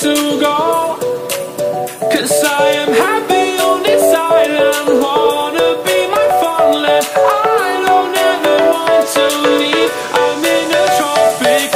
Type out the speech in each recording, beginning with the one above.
to go, 'cause I am happy on this island. Wanna be my farmland, I don't ever want to leave. I'm in a tropic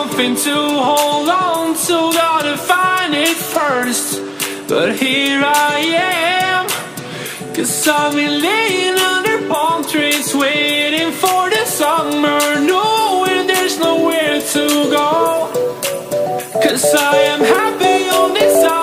something to hold on to, gotta find it first. But here I am, 'cause I've been laying under palm trees, waiting for the summer, knowing there's nowhere to go, 'cause I am happy on this island.